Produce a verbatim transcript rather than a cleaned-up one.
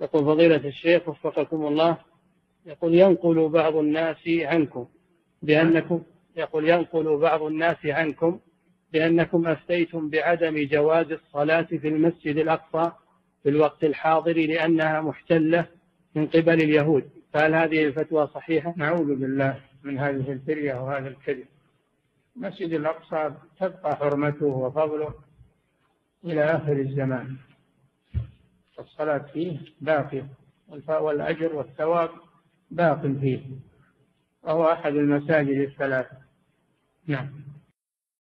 يقول فضيلة الشيخ وفقكم الله، يقول ينقل بعض الناس عنكم بأنكم يقول ينقل بعض الناس عنكم بأنكم أفتيتم بعدم جواز الصلاة في المسجد الأقصى في الوقت الحاضر لأنها محتلة من قبل اليهود، فهل هذه الفتوى صحيحة؟ نعوذ بالله من هذه الفرية وهذا الكذب. المسجد الأقصى تبقى حرمته وفضله إلى آخر الزمان، الصلاة فيه باقية والأجر والثواب باق فيه، وهو أحد المساجد الثلاثة. نعم.